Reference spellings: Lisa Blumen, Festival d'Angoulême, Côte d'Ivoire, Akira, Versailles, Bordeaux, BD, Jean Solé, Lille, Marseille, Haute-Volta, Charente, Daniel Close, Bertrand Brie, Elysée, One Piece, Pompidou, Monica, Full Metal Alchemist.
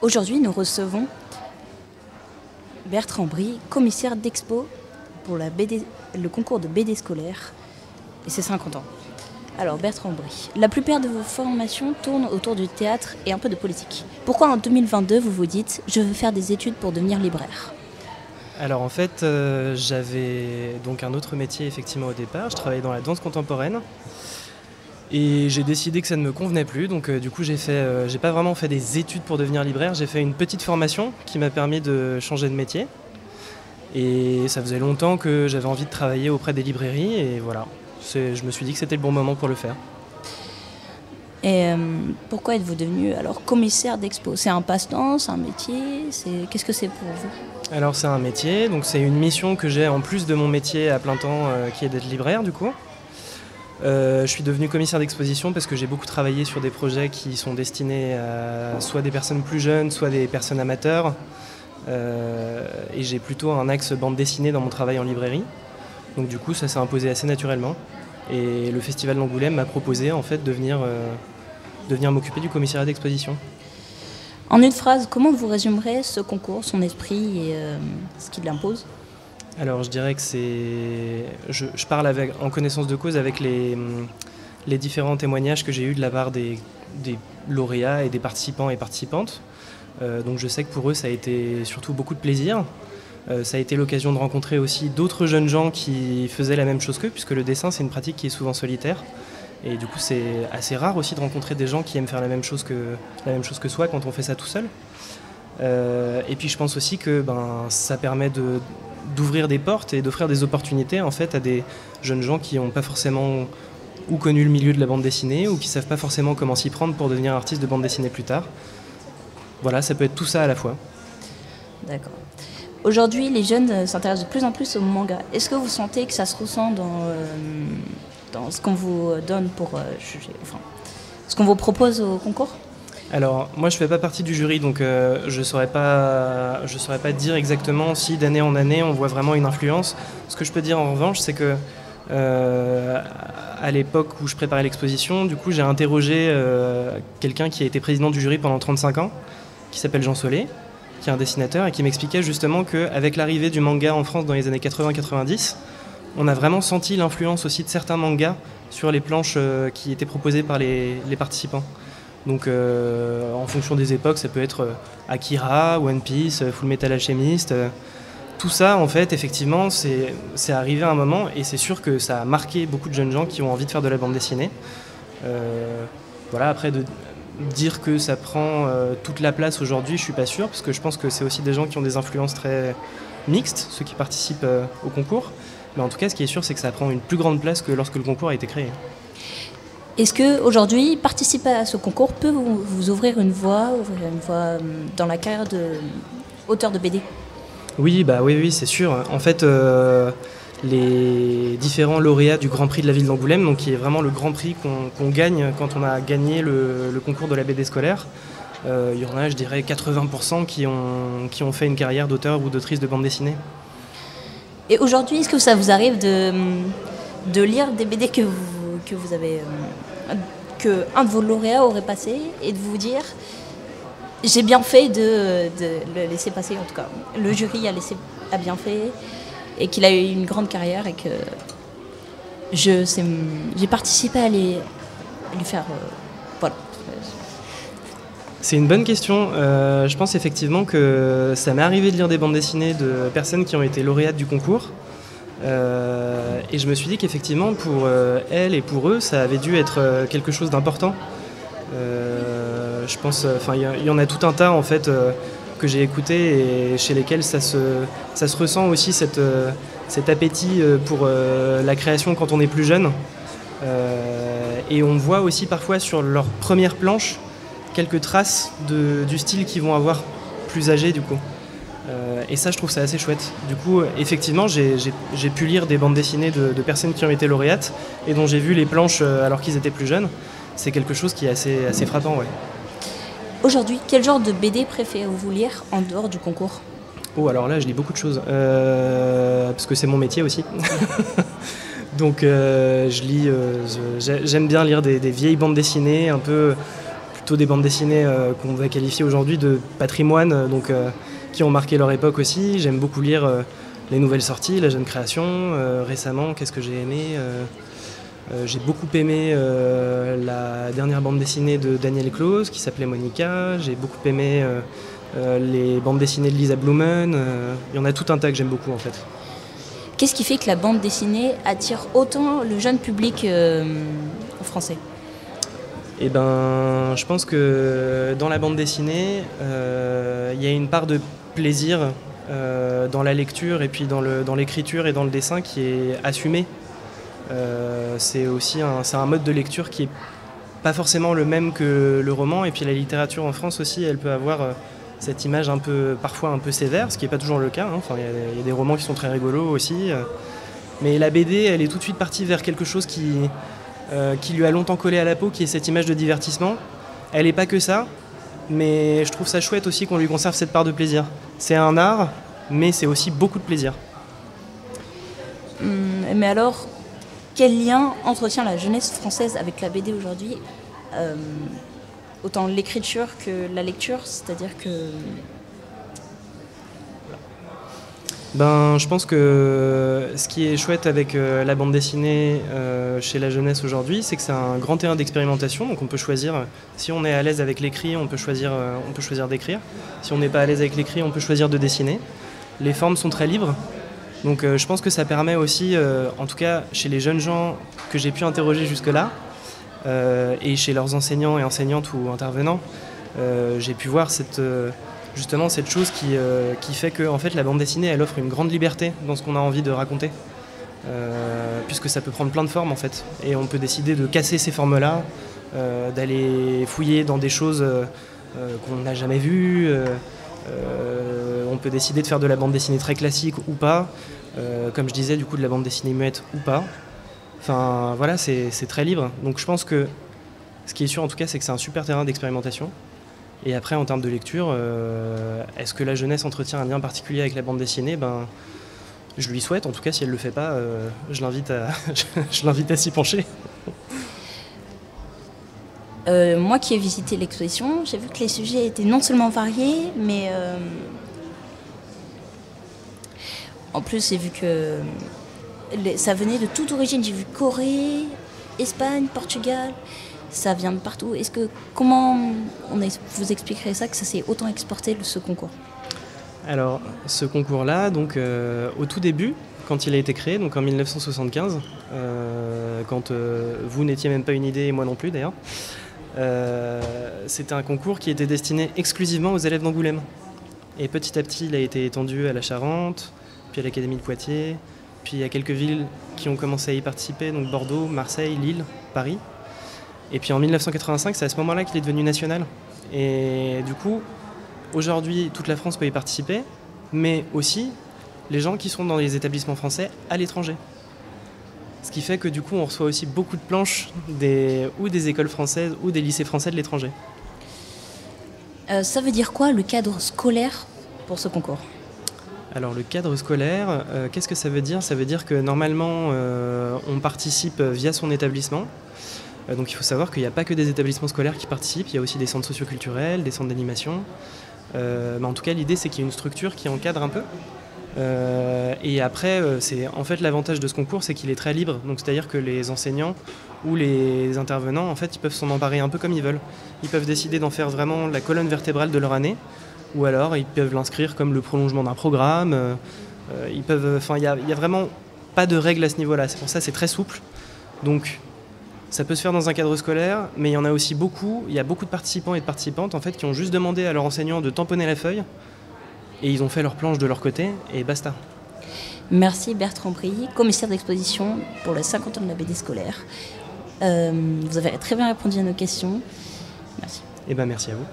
Aujourd'hui, nous recevons Bertrand Brie, commissaire d'expo pour la BD, le concours de BD scolaire, et ses 50 ans. Alors Bertrand Brie, la plupart de vos formations tournent autour du théâtre et un peu de politique. Pourquoi en 2022 vous vous dites « je veux faire des études pour devenir libraire » ? Alors en fait, j'avais donc un autre métier effectivement au départ, je travaillais dans la danse contemporaine et j'ai décidé que ça ne me convenait plus, donc du coup j'ai pas vraiment fait des études pour devenir libraire, j'ai fait une petite formation qui m'a permis de changer de métier et ça faisait longtemps que j'avais envie de travailler auprès des librairies et voilà, je me suis dit que c'était le bon moment pour le faire. Et pourquoi êtes-vous devenu alors commissaire d'expo? C'est un passe-temps, c'est un métier, qu'est-ce que c'est pour vous? Alors c'est un métier, donc c'est une mission que j'ai en plus de mon métier à plein temps qui est d'être libraire du coup. Je suis devenu commissaire d'exposition parce que j'ai beaucoup travaillé sur des projets qui sont destinés à soit des personnes plus jeunes, soit des personnes amateurs. Et j'ai plutôt un axe bande dessinée dans mon travail en librairie. Donc du coup ça s'est imposé assez naturellement. Et le Festival d'Angoulême m'a proposé en fait de venir m'occuper du commissariat d'exposition. En une phrase, comment vous résumerez ce concours, son esprit et ce qu'il impose? Alors je dirais que c'est... Je parle en connaissance de cause avec les différents témoignages que j'ai eus de la part des lauréats et des participants et participantes. Donc je sais que pour eux ça a été surtout beaucoup de plaisir. Ça a été l'occasion de rencontrer aussi d'autres jeunes gens qui faisaient la même chose qu'eux, puisque le dessin, c'est une pratique qui est souvent solitaire. Et du coup, c'est assez rare aussi de rencontrer des gens qui aiment faire la même chose que soi quand on fait ça tout seul. Et puis, je pense aussi que ça permet d'ouvrir des portes et d'offrir des opportunités en fait, à des jeunes gens qui n'ont pas forcément ou connu le milieu de la bande dessinée ou qui ne savent pas forcément comment s'y prendre pour devenir artiste de bande dessinée plus tard. Voilà, ça peut être tout ça à la fois. D'accord. Aujourd'hui, les jeunes s'intéressent de plus en plus au manga. Est-ce que vous sentez que ça se ressent dans ce qu'on vous donne pour juger, enfin, ce qu'on vous propose au concours? Alors, moi, je ne fais pas partie du jury, donc je saurais pas dire exactement si d'année en année, on voit vraiment une influence. Ce que je peux dire en revanche, c'est que à l'époque où je préparais l'exposition, du coup, j'ai interrogé quelqu'un qui a été président du jury pendant 35 ans, qui s'appelle Jean Solé, qui est un dessinateur, et qui m'expliquait justement qu'avec l'arrivée du manga en France dans les années 80-90, on a vraiment senti l'influence aussi de certains mangas sur les planches qui étaient proposées par les participants. Donc en fonction des époques, ça peut être Akira, One Piece, Full Metal Alchemist. Tout ça, en fait, effectivement, c'est arrivé à un moment, et c'est sûr que ça a marqué beaucoup de jeunes gens qui ont envie de faire de la bande dessinée. Voilà, après... Dire que ça prend toute la place aujourd'hui, je suis pas sûr, parce que je pense que c'est aussi des gens qui ont des influences très mixtes, ceux qui participent au concours. Mais en tout cas, ce qui est sûr, c'est que ça prend une plus grande place que lorsque le concours a été créé. Est-ce qu'aujourd'hui, participer à ce concours peut vous ouvrir une voie dans la carrière d'auteur de BD? Oui, oui, c'est sûr. En fait, les différents lauréats du Grand Prix de la ville d'Angoulême, donc qui est vraiment le Grand Prix qu'on gagne quand on a gagné le concours de la BD scolaire. Il y en a, je dirais, 80% qui ont fait une carrière d'auteur ou d'autrice de bande dessinée. Et aujourd'hui, est-ce que ça vous arrive de lire des BD que vous avez, que un de vos lauréats aurait passé, et de vous dire j'ai bien fait de le laisser passer, en tout cas le jury a bien fait, et qu'il a eu une grande carrière, et que j'ai participé à lui faire... voilà. C'est une bonne question. Je pense effectivement que ça m'est arrivé de lire des bandes dessinées de personnes qui ont été lauréates du concours. Et je me suis dit qu'effectivement, pour elles et pour eux, ça avait dû être quelque chose d'important. Je pense... Enfin, il y en a tout un tas, en fait... que j'ai écouté et chez lesquels ça se ressent aussi cet appétit pour la création quand on est plus jeune. Et on voit aussi parfois sur leurs premières planches quelques traces du style qu'ils vont avoir plus âgés du coup. Et ça, je trouve ça assez chouette. Du coup, effectivement, j'ai pu lire des bandes dessinées de personnes qui ont été lauréates et dont j'ai vu les planches alors qu'ils étaient plus jeunes. C'est quelque chose qui est assez frappant, ouais. Aujourd'hui, quel genre de BD préférez-vous lire en dehors du concours? Oh, alors là, je lis beaucoup de choses, parce que c'est mon métier aussi. Donc, j'aime bien lire des vieilles bandes dessinées, un peu plutôt des bandes dessinées qu'on va qualifier aujourd'hui de patrimoine, donc qui ont marqué leur époque aussi. J'aime beaucoup lire les nouvelles sorties, la jeune création. Récemment, qu'est-ce que j'ai aimé? J'ai beaucoup aimé la dernière bande dessinée de Daniel Close qui s'appelait Monica. J'ai beaucoup aimé les bandes dessinées de Lisa Blumen. Il y en a tout un tas que j'aime beaucoup en fait. Qu'est-ce qui fait que la bande dessinée attire autant le jeune public français? Eh ben, je pense que dans la bande dessinée, il y a une part de plaisir dans la lecture et puis dans l'écriture et dans le dessin qui est assumée. C'est aussi un mode de lecture qui n'est pas forcément le même que le roman, et puis la littérature en France aussi, elle peut avoir cette image un peu, parfois un peu sévère, ce qui n'est pas toujours le cas, hein. Enfin, y a des romans qui sont très rigolos aussi, mais la BD, elle est tout de suite partie vers quelque chose qui lui a longtemps collé à la peau, qui est cette image de divertissement. Elle n'est pas que ça, mais je trouve ça chouette aussi qu'on lui conserve cette part de plaisir. C'est un art, mais c'est aussi beaucoup de plaisir. Mais alors, quel lien entretient la jeunesse française avec la BD aujourd'hui? Autant l'écriture que la lecture, c'est-à-dire que... Ben, je pense que ce qui est chouette avec la bande dessinée chez la jeunesse aujourd'hui, c'est que c'est un grand terrain d'expérimentation. Donc on peut choisir, si on est à l'aise avec l'écrit, on peut choisir d'écrire. Si on n'est pas à l'aise avec l'écrit, on peut choisir de dessiner. Les formes sont très libres. Donc je pense que ça permet aussi, en tout cas chez les jeunes gens que j'ai pu interroger jusque-là, et chez leurs enseignants et enseignantes ou intervenants, j'ai pu voir justement cette chose qui fait que en fait, la bande dessinée, elle offre une grande liberté dans ce qu'on a envie de raconter, puisque ça peut prendre plein de formes en fait, et on peut décider de casser ces formes-là, d'aller fouiller dans des choses qu'on n'a jamais vues. On peut décider de faire de la bande dessinée très classique ou pas, comme je disais, du coup de la bande dessinée muette ou pas. Enfin voilà, c'est très libre. Donc je pense que ce qui est sûr en tout cas, c'est que c'est un super terrain d'expérimentation. Et après, en termes de lecture, est-ce que la jeunesse entretient un lien particulier avec la bande dessinée? Ben, je lui souhaite, en tout cas si elle ne le fait pas, je l'invite à s'y pencher. Moi qui ai visité l'exposition, j'ai vu que les sujets étaient non seulement variés, mais en plus j'ai vu que ça venait de toute origine. J'ai vu Corée, Espagne, Portugal, ça vient de partout. Est-ce que vous expliquerez ça, que ça s'est autant exporté, ce concours? Alors ce concours-là, donc au tout début, quand il a été créé, donc en 1975, quand vous n'étiez même pas une idée et moi non plus d'ailleurs, c'était un concours qui était destiné exclusivement aux élèves d'Angoulême. Et petit à petit, il a été étendu à la Charente, puis à l'Académie de Poitiers, puis à quelques villes qui ont commencé à y participer, donc Bordeaux, Marseille, Lille, Paris. Et puis en 1985, c'est à ce moment-là qu'il est devenu national. Et du coup, aujourd'hui, toute la France peut y participer, mais aussi les gens qui sont dans les établissements français à l'étranger. Ce qui fait que du coup, on reçoit aussi beaucoup de planches des écoles françaises ou des lycées français de l'étranger. Ça veut dire quoi, le cadre scolaire pour ce concours? Alors le cadre scolaire, qu'est-ce que ça veut dire? Ça veut dire que normalement, on participe via son établissement. Donc il faut savoir qu'il n'y a pas que des établissements scolaires qui participent, il y a aussi des centres socioculturels, des centres d'animation. Mais en tout cas, l'idée, c'est qu'il y ait une structure qui encadre un peu. Et après, c'est en fait l'avantage de ce concours, c'est qu'il est très libre. Donc c'est-à-dire que les enseignants ou les intervenants, en fait, ils peuvent s'en emparer un peu comme ils veulent. Ils peuvent décider d'en faire vraiment la colonne vertébrale de leur année, ou alors ils peuvent l'inscrire comme le prolongement d'un programme. Ils peuvent, enfin, il y a vraiment pas de règles à ce niveau-là. C'est pour ça, c'est très souple. Donc ça peut se faire dans un cadre scolaire, mais il y en a aussi beaucoup. Il y a beaucoup de participants et de participantes en fait qui ont juste demandé à leur enseignant de tamponner la feuille. Et ils ont fait leur planche de leur côté, et basta. Merci Bertrand Brie, commissaire d'exposition pour les 50 ans de la BD scolaire. Vous avez très bien répondu à nos questions. Merci. Eh bien, merci à vous.